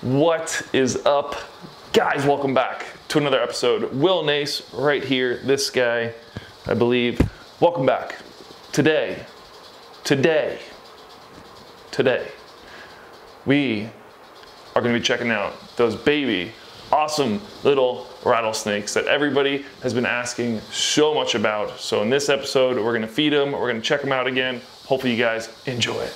What is up, guys? Welcome back to another episode. Will Nace right here, this guy, I believe. Welcome back. Today, we are gonna be checking out those baby, awesome little rattlesnakes that everybody has been asking so much about. So in this episode, we're gonna feed them, we're gonna check them out again. Hopefully you guys enjoy it.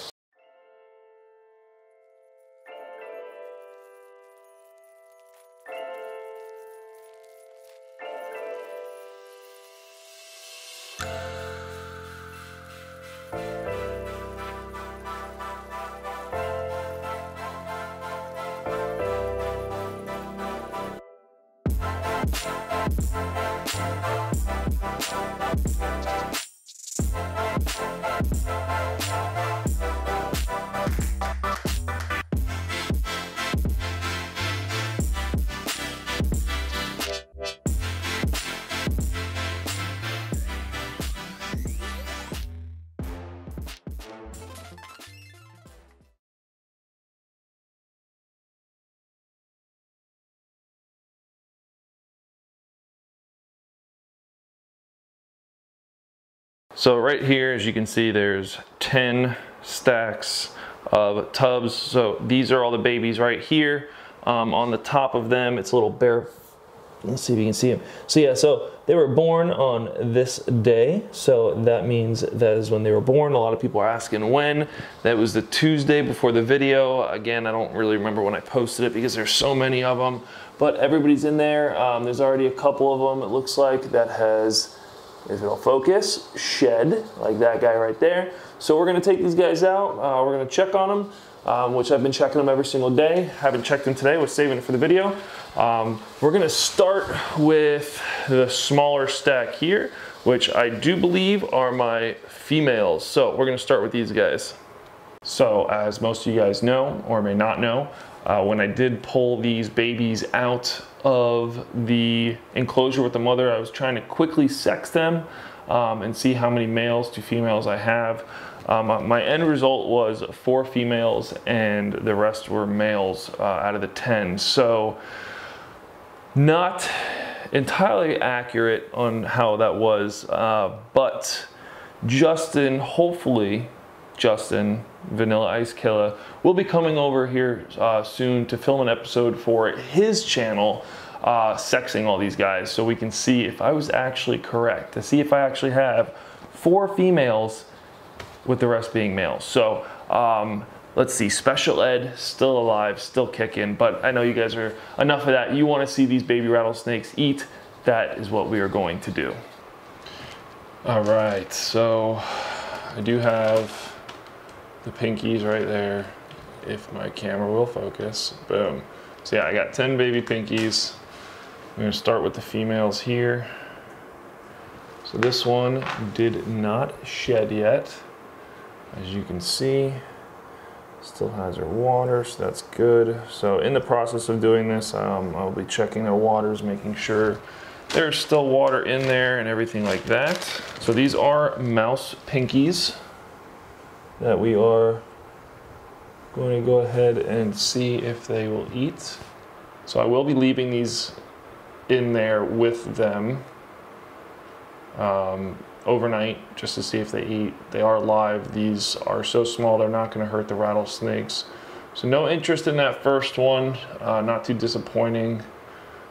So right here, as you can see, there's 10 stacks of tubs. So these are all the babies right here. On the top of them, it's a little bare. Let's see if you can see them. So yeah, so they were born on this day. So that means that is when they were born. A lot of people are asking when. That was the Tuesday before the video. Again, I don't really remember when I posted it because there's so many of them, but everybody's in there. There's already a couple of them, it looks like, that has, if it'll focus, shed, like that guy right there. So we're gonna take these guys out, we're gonna check on them, which I've been checking them every single day. Haven't checked them today, was saving it for the video. We're gonna start with the smaller stack here, which I do believe are my females. So we're gonna start with these guys. So as most of you guys know, or may not know, when I did pull these babies out of the enclosure with the mother, I was trying to quickly sex them and see how many males to females I have. My end result was 4 females and the rest were males out of the 10. So not entirely accurate on how that was, but Justin, hopefully, Justin Vanilla Ice Killer will be coming over here soon to film an episode for his channel, sexing all these guys, so we can see if I was actually correct, to see if I actually have 4 females with the rest being males. So let's see, Special Ed, still alive, still kicking, but I know you guys are enough of that. You want to see these baby rattlesnakes eat. That is what we are going to do. All right, so I do have the pinkies right there, if my camera will focus. Boom. So yeah, I got 10 baby pinkies. I'm gonna start with the females here. So this one did not shed yet. As you can see, still has her water, so that's good. So in the process of doing this, I'll be checking their waters, making sure there's still water in there and everything like that. So these are mouse pinkies that we are going to go ahead and see if they will eat. So I will be leaving these in there with them overnight just to see if they eat. They are live. These are so small, they're not going to hurt the rattlesnakes. So no interest in that first one. Not too disappointing.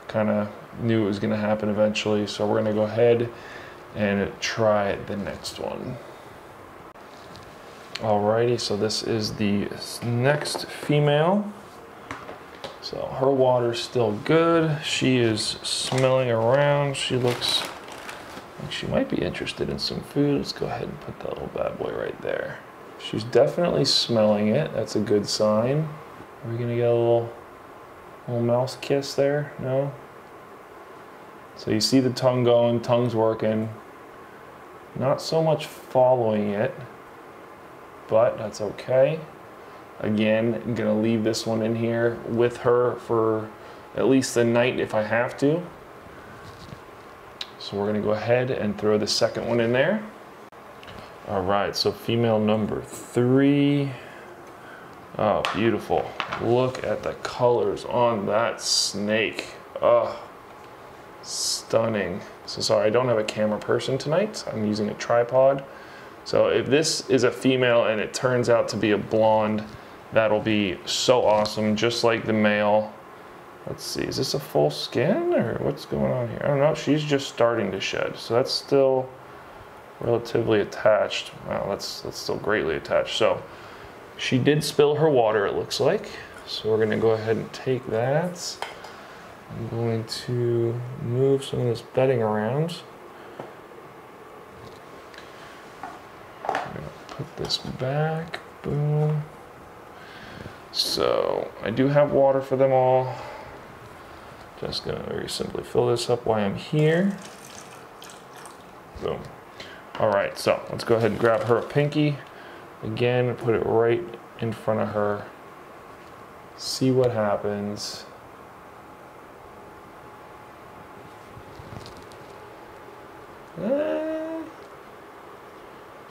Kind of knew it was going to happen eventually. So we're going to go ahead and try the next one. Alrighty, so this is the next female. So her water's still good. She is smelling around. She looks like she might be interested in some food. Let's go ahead and put that little bad boy right there. She's definitely smelling it. That's a good sign. Are we gonna get a little mouse kiss there? No? So you see the tongue going, tongue's working. Not so much following it, but that's okay. Again, I'm gonna leave this one in here with her for at least the night if I have to. So we're gonna go ahead and throw the second one in there. All right, so female number 3. Oh, beautiful. Look at the colors on that snake. Oh, stunning. So sorry, I don't have a camera person tonight. I'm using a tripod. So if this is a female and it turns out to be a blonde, that'll be so awesome, just like the male. Let's see, is this a full skin or what's going on here? I don't know, she's just starting to shed. So that's still relatively attached. Wow, that's still greatly attached. So she did spill her water, it looks like. So we're gonna go ahead and take that. I'm going to move some of this bedding around. I'm gonna put this back, boom. So I do have water for them all. Just gonna very simply fill this up while I'm here. Boom. All right, so let's go ahead and grab her a pinky. Again, put it right in front of her. See what happens.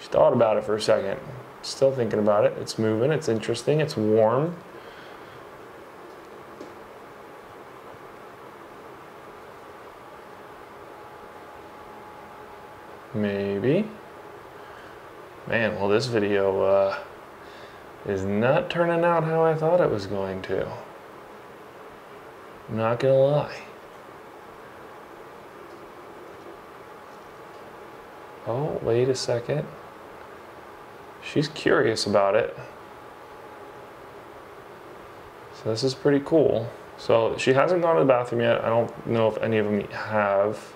She thought about it for a second. Still thinking about it. It's moving, it's interesting, it's warm. Maybe. Man, well this video is not turning out how I thought it was going to. I'm not gonna lie. Oh, wait a second. She's curious about it. So this is pretty cool. So she hasn't gone to the bathroom yet. I don't know if any of them have.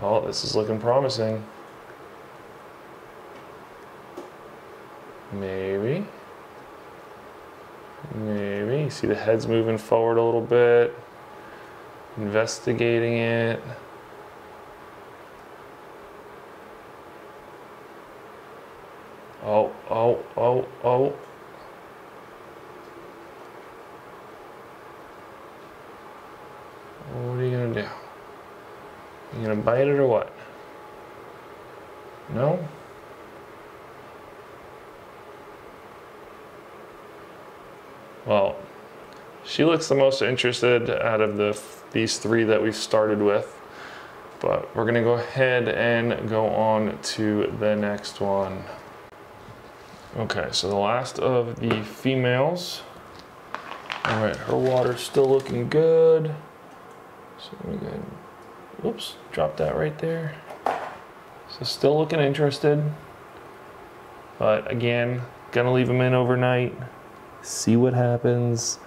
Oh, this is looking promising. Maybe. Maybe. You see the head's moving forward a little bit. Investigating it. Oh, oh, oh, oh. What are you gonna do? You gonna bite it or what? No? Well, she looks the most interested out of these three that we've started with. But we're gonna go ahead and go on to the next one. Okay, so the last of the females. All right, her water's still looking good. So let me go ahead and, whoops, drop that right there. So still looking interested. But again, gonna leave them in overnight. See what happens.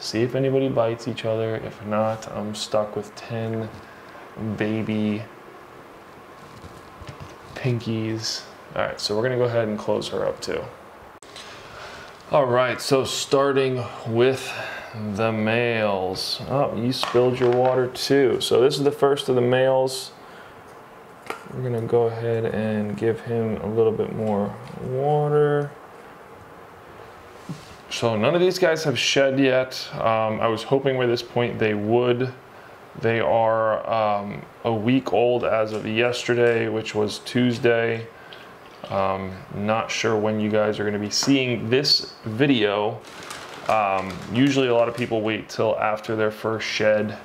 See if anybody bites each other. If not, I'm stuck with 10 baby pinkies. All right, so we're gonna go ahead and close her up too. All right, so starting with the males. Oh, you spilled your water too. So this is the first of the males. We're gonna go ahead and give him a little bit more water. So none of these guys have shed yet. I was hoping by this point they would. They are a week old as of yesterday, which was Tuesday. Not sure when you guys are going to be seeing this video. Usually a lot of people wait till after their first shed.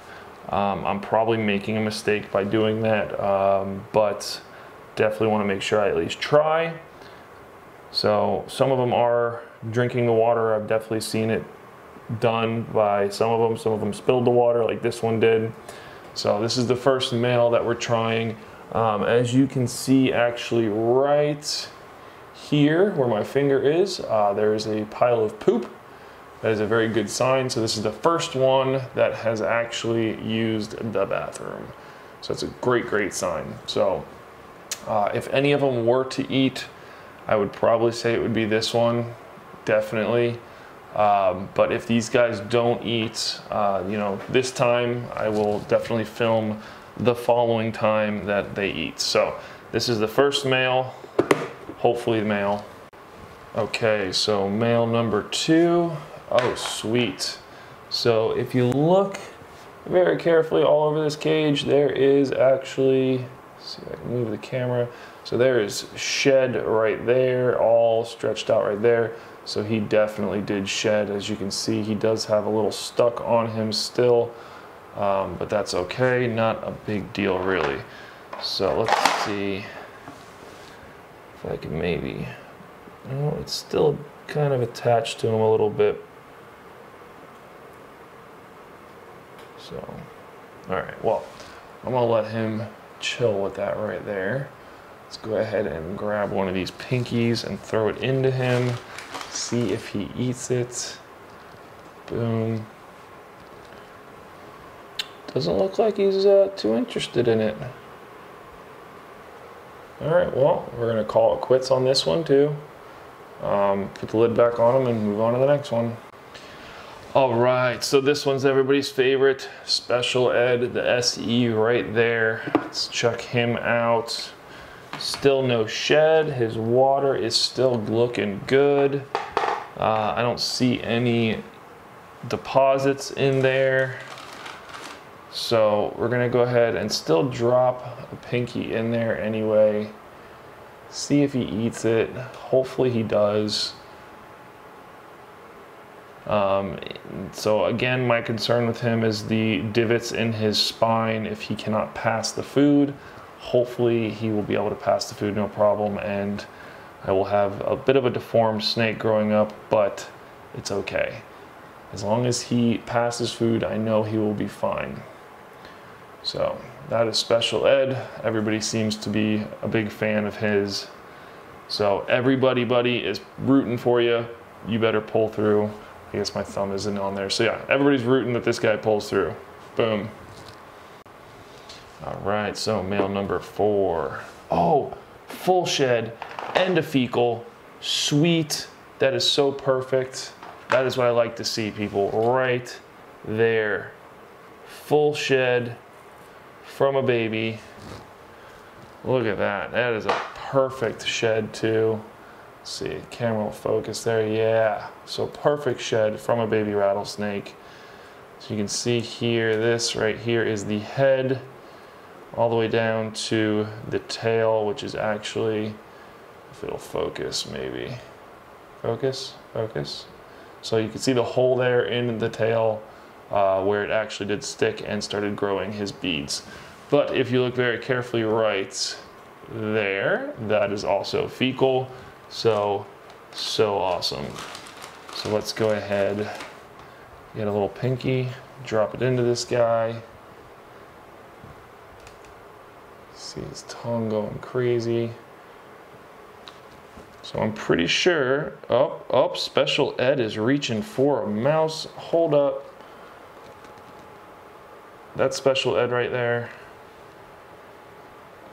I'm probably making a mistake by doing that, but definitely want to make sure I at least try. So some of them are drinking the water. I've definitely seen it done by some of them. Some of them spilled the water like this one did. So this is the first male that we're trying. As you can see, actually right here where my finger is, there is a pile of poop. That is a very good sign. So this is the first one that has actually used the bathroom. So it's a great, great sign. So if any of them were to eat, I would probably say it would be this one, definitely. But if these guys don't eat, you know, this time I will definitely film the following time that they eat. So this is the first male, hopefully male. Okay, so male number two. Oh, sweet. So if you look very carefully all over this cage, there is actually, let's see if I can move the camera. So there is shed right there, all stretched out right there. So he definitely did shed. As you can see, he does have a little stuck on him still, but that's okay, not a big deal really. So let's see if I can maybe, oh, it's still kind of attached to him a little bit. So, all right, well, I'm gonna let him chill with that right there. Let's go ahead and grab one of these pinkies and throw it into him. See if he eats it. Boom. Doesn't look like he's too interested in it. All right, well, we're gonna call it quits on this one too. Put the lid back on him and move on to the next one. All right, so this one's everybody's favorite, Special Ed, the SE right there. Let's check him out. Still no shed. His water is still looking good. I don't see any deposits in there. So we're gonna go ahead and still drop a pinky in there anyway. See if he eats it. Hopefully he does. So again, my concern with him is the divots in his spine if he cannot pass the food. Hopefully he will be able to pass the food no problem, and I will have a bit of a deformed snake growing up, but it's okay. As long as he passes food, I know he will be fine. So that is Special Ed. Everybody seems to be a big fan of his. So everybody, buddy, is rooting for you. You better pull through. I guess my thumb isn't on there. So yeah, everybody's rooting that this guy pulls through. Boom. All right, so male number 4. Oh, full shed and a fecal. Sweet. That is so perfect. That is what I like to see, people, right there. Full shed from a baby. Look at that. That is a perfect shed too. Let's see, camera will focus there. Yeah, so perfect shed from a baby rattlesnake. So you can see here, this right here is the head, all the way down to the tail, which is actually, if it'll focus maybe. Focus, focus. So you can see the hole there in the tail where it actually did stick and started growing his beads. But if you look very carefully right there, that is also fecal. So awesome. So let's go ahead, get a little pinky, drop it into this guy. See his tongue going crazy. So I'm pretty sure, up, Special Ed is reaching for a mouse. Hold up. That's Special Ed right there.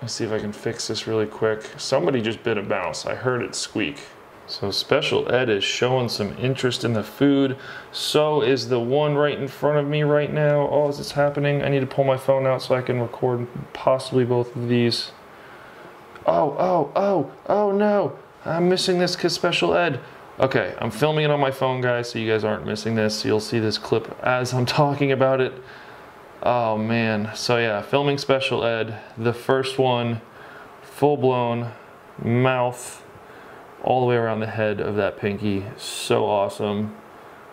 Let's see if I can fix this really quick. Somebody just bit a mouse. I heard it squeak. So Special Ed is showing some interest in the food. So is the one right in front of me right now. Oh, is this happening? I need to pull my phone out so I can record possibly both of these. Oh no. I'm missing this because Special Ed. Okay, I'm filming it on my phone, guys, so you guys aren't missing this. You'll see this clip as I'm talking about it. Oh man, so yeah, filming Special Ed. The first one, full-blown mouth, all the way around the head of that pinky. So awesome.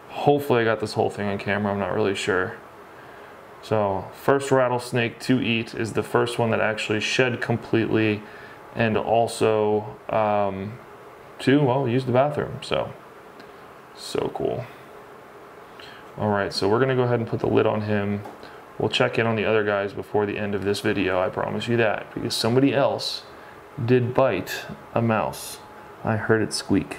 Hopefully I got this whole thing on camera, I'm not really sure. So, first rattlesnake to eat is the first one that actually shed completely, and also well, use the bathroom, so cool. All right, so we're gonna go ahead and put the lid on him. We'll check in on the other guys before the end of this video, I promise you that, because somebody else did bite a mouse. I heard it squeak.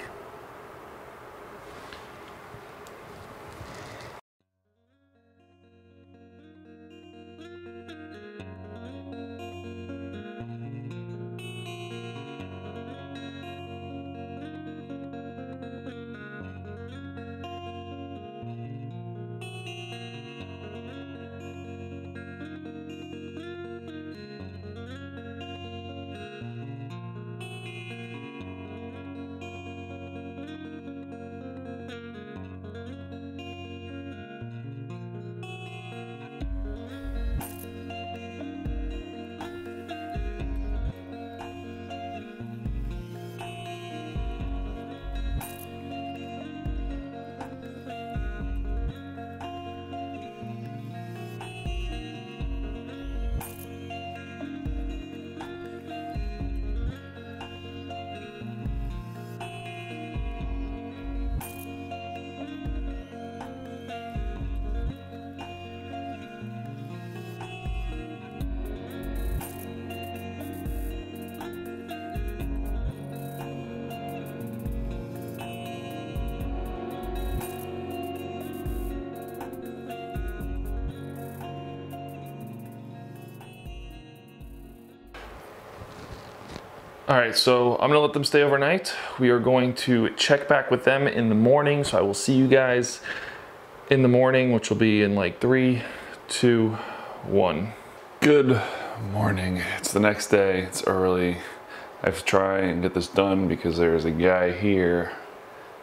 All right, so I'm gonna let them stay overnight. We are going to check back with them in the morning, so I will see you guys in the morning, which will be in like 3, 2, 1. Good morning, it's the next day, it's early. I have to try and get this done because there's a guy here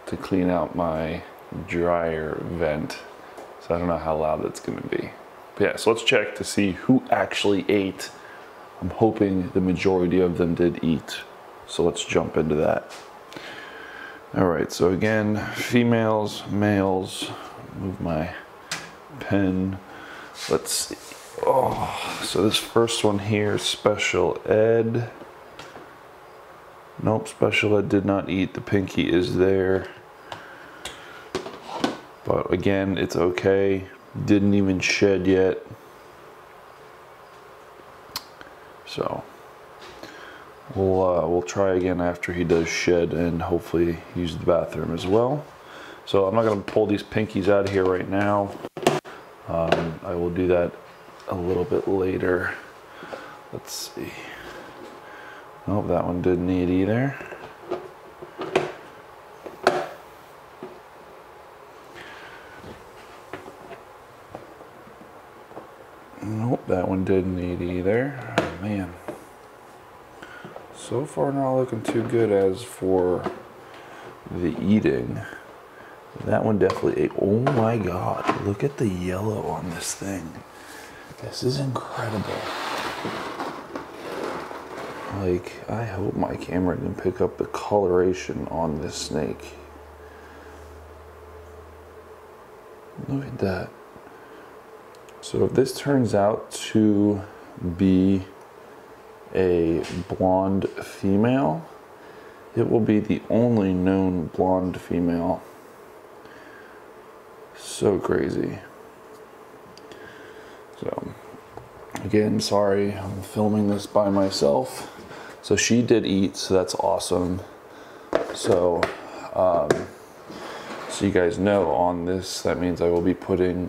to clean out my dryer vent. So I don't know how loud that's gonna be. But yeah, so let's check to see who actually ate. I'm hoping the majority of them did eat. So let's jump into that. All right, so again, females, males. Move my pen. Let's see. Oh, so this first one here, Special Ed. Nope, Special Ed did not eat. The pinky is there. But again, it's okay. Didn't even shed yet. So we'll try again after he does shed and hopefully use the bathroom as well. So I'm not gonna pull these pinkies out of here right now. I will do that a little bit later. Let's see. Nope, that one didn't eat either. Nope, that one didn't eat either. Oh, man. So far not looking too good as for the eating. That one definitely ate. Oh my God, look at the yellow on this thing. This is incredible. Like, I hope my camera can pick up the coloration on this snake. Look at that. So if this turns out to be a blonde female, it will be the only known blonde female. So crazy. So again, sorry, I'm filming this by myself. So she did eat, so that's awesome. So, so you guys know on this, that means I will be putting,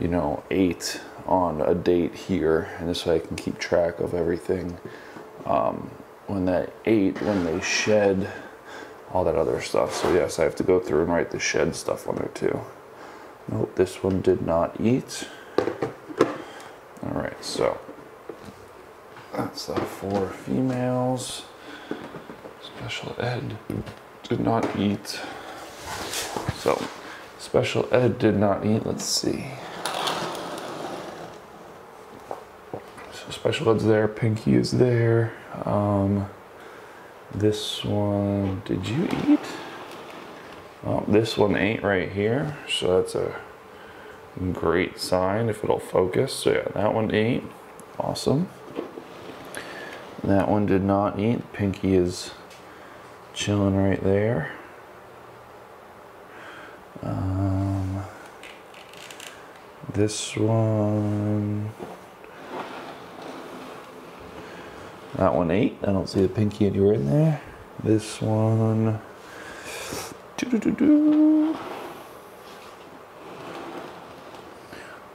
you know, 8 on a date here, and this way I can keep track of everything. When that 8, when they shed, all that other stuff. So yes, I have to go through and write the shed stuff on there too. Nope, this one did not eat. All right, so. That's the 4 females. Special Ed did not eat. So, Special Ed did not eat. Let's see. So, Special Ed's there. Pinky is there. This one, did you eat? Oh, this one ate right here. So, that's a great sign if it'll focus. So, yeah, that one ate. Awesome. That one did not eat. Pinky is chilling right there. This one, that one ate. I don't see the pinky anywhere in there. This one, well,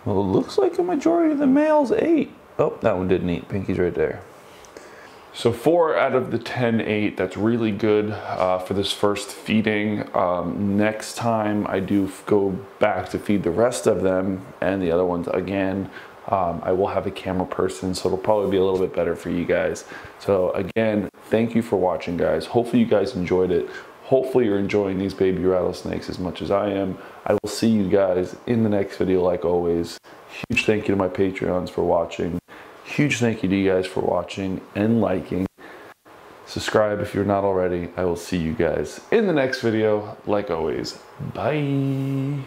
it looks like a majority of the males ate. Oh, that one didn't eat. Pinky's right there. So 4 out of the 10 ate. That's really good for this first feeding. Next time I do go back to feed the rest of them and the other ones again, I will have a camera person, so it'll probably be a little bit better for you guys. So again, thank you for watching, guys. Hopefully you guys enjoyed it. Hopefully you're enjoying these baby rattlesnakes as much as I am. I will see you guys in the next video like always. Huge thank you to my Patreons for watching. Huge thank you to you guys for watching and liking. Subscribe if you're not already. I will see you guys in the next video, like always. Bye.